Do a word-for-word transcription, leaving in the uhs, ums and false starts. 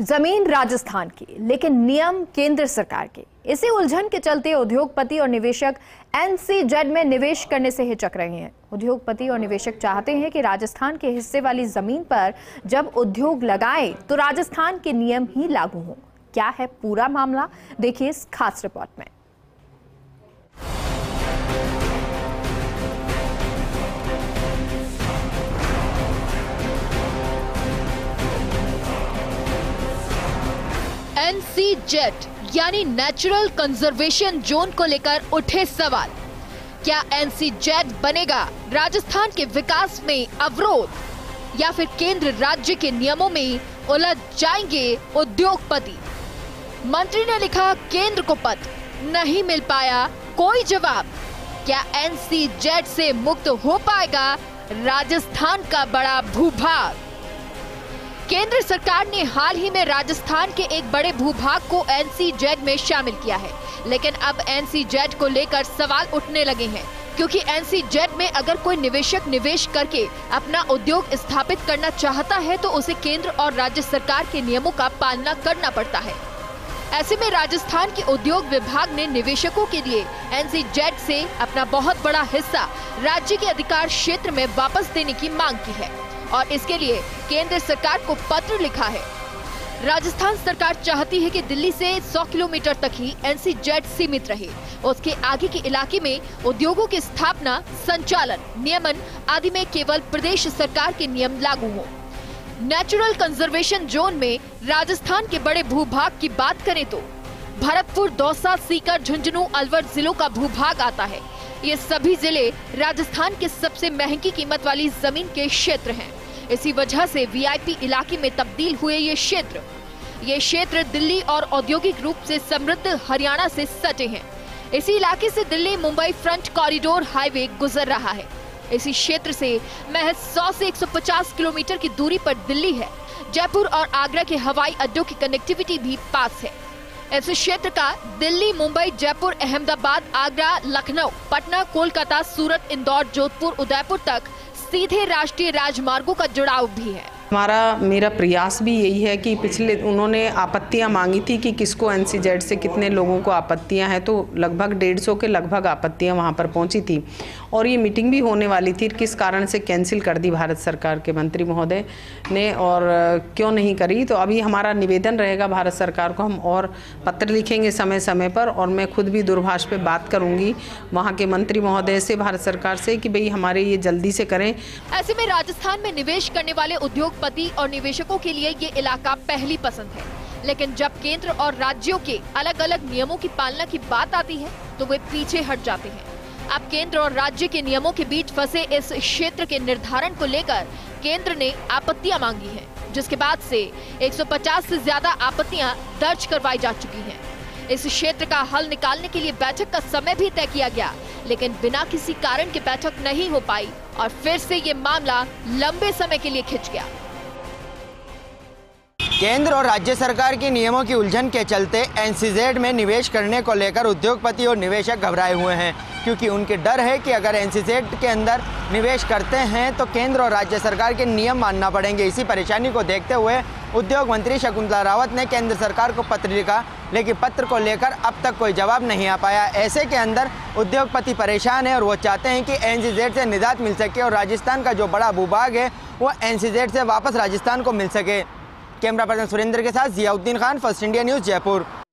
जमीन राजस्थान की लेकिन नियम केंद्र सरकार के। इसी उलझन के चलते उद्योगपति और निवेशक एनसीजेड में निवेश करने से हिचक रहे हैं। उद्योगपति और निवेशक चाहते हैं कि राजस्थान के हिस्से वाली जमीन पर जब उद्योग लगाएं तो राजस्थान के नियम ही लागू हों। क्या है पूरा मामला, देखिए इस खास रिपोर्ट में। एनसीजेड यानी नेचुरल कंजर्वेशन जोन को लेकर उठे सवाल। क्या एनसीजेड बनेगा राजस्थान के विकास में अवरोध, या फिर केंद्र राज्य के नियमों में उलझ जाएंगे उद्योगपति? मंत्री ने लिखा केंद्र को पत्र, नहीं मिल पाया कोई जवाब। क्या एनसीजेड से मुक्त हो पाएगा राजस्थान का बड़ा भूभाग? केंद्र सरकार ने हाल ही में राजस्थान के एक बड़े भूभाग को एनसीजेड में शामिल किया है, लेकिन अब एनसीजेड को लेकर सवाल उठने लगे हैं, क्योंकि एनसीजेड में अगर कोई निवेशक निवेश करके अपना उद्योग स्थापित करना चाहता है तो उसे केंद्र और राज्य सरकार के नियमों का पालना करना पड़ता है। ऐसे में राजस्थान के उद्योग विभाग ने निवेशकों के लिए एनसीजेड से अपना बहुत बड़ा हिस्सा राज्य के अधिकार क्षेत्र में वापस देने की मांग की है और इसके लिए केंद्र सरकार को पत्र लिखा है। राजस्थान सरकार चाहती है कि दिल्ली से सौ किलोमीटर तक ही एनसीजेड सीमित रहे। उसके आगे के इलाके में उद्योगों की स्थापना, संचालन, नियमन आदि में केवल प्रदेश सरकार के नियम लागू हों। नेचुरल कंजर्वेशन जोन में राजस्थान के बड़े भूभाग की बात करें तो भरतपुर, दौसा, सीकर, झुंझुनू, अलवर जिलों का भूभाग आता है। ये सभी जिले राजस्थान के सबसे महंगी कीमत वाली जमीन के क्षेत्र हैं। इसी वजह से वीआईपी इलाके में तब्दील हुए ये क्षेत्र ये क्षेत्र दिल्ली और औद्योगिक रूप से समृद्ध हरियाणा से सटे हैं। इसी इलाके से Delhi Mumbai front corridor highway गुजर रहा है। इसी क्षेत्र से महज सौ से एक सौ पचास किलोमीटर की दूरी पर दिल्ली है। जयपुर और आगरा के हवाई अड्डों की कनेक्टिविटी भी पास है। इस क्षेत्र का दिल्ली, मुंबई, जयपुर, अहमदाबाद, आगरा, लखनऊ, पटना, कोलकाता, सूरत, इंदौर, जोधपुर, उदयपुर तक सीधे राष्ट्रीय राजमार्गों का जुड़ाव भी है। हमारा मेरा प्रयास भी यही है कि पिछले उन्होंने आपत्तियां मांगी थी कि किसको एनसीजेड से कितने लोगों को आपत्तियां हैं, तो लगभग डेढ़ सौ के लगभग आपत्तियां वहां पर पहुंची थी और ये मीटिंग भी होने वाली थी, किस कारण से कैंसिल कर दी भारत सरकार के मंत्री महोदय ने और क्यों नहीं करी। तो अभी हमारा निवेदन रहेगा भारत सरकार को, हम और पत्र लिखेंगे समय समय पर और मैं खुद भी दूरभाष पर बात करूँगी वहाँ के मंत्री महोदय से, भारत सरकार से कि भाई हमारे ये जल्दी से करें। ऐसे में राजस्थान में निवेश करने वाले उद्योग पति और निवेशकों के लिए ये इलाका पहली पसंद है, लेकिन जब केंद्र और राज्यों के अलग अलग नियमों की पालना की बात आती है तो वे पीछे हट जाते हैं। अब केंद्र और राज्य के नियमों के बीच फंसे इस क्षेत्र के निर्धारण को लेकर केंद्र ने आपत्तियां मांगी हैं, जिसके बाद से एक सौ पचास से ज्यादा आपत्तियां दर्ज करवाई जा चुकी हैं। इस क्षेत्र का हल निकालने के लिए बैठक का समय भी तय किया गया, लेकिन बिना किसी कारण के बैठक नहीं हो पाई और फिर से ये मामला लंबे समय के लिए खिंच गया। केंद्र और राज्य सरकार के नियमों की उलझन के चलते एनसीजेड में निवेश करने को लेकर उद्योगपति और निवेशक घबराए हुए हैं, क्योंकि उनके डर है कि अगर एनसीजेड के अंदर निवेश करते हैं तो केंद्र और राज्य सरकार के नियम मानना पड़ेंगे। इसी परेशानी को देखते हुए उद्योग मंत्री शकुंतला रावत ने केंद्र सरकार को पत्र लिखा, लेकिन पत्र को लेकर अब तक कोई जवाब नहीं आ पाया। ऐसे के अंदर उद्योगपति परेशान हैं और वो चाहते हैं कि एनसीजेड से निजात मिल सके और राजस्थान का जो बड़ा भूभाग है वो एनसीजेड से वापस राजस्थान को मिल सके। कैमरा पर्सन सुरेंद्र के साथ Ziauddin Khan, first India news, Jaipur.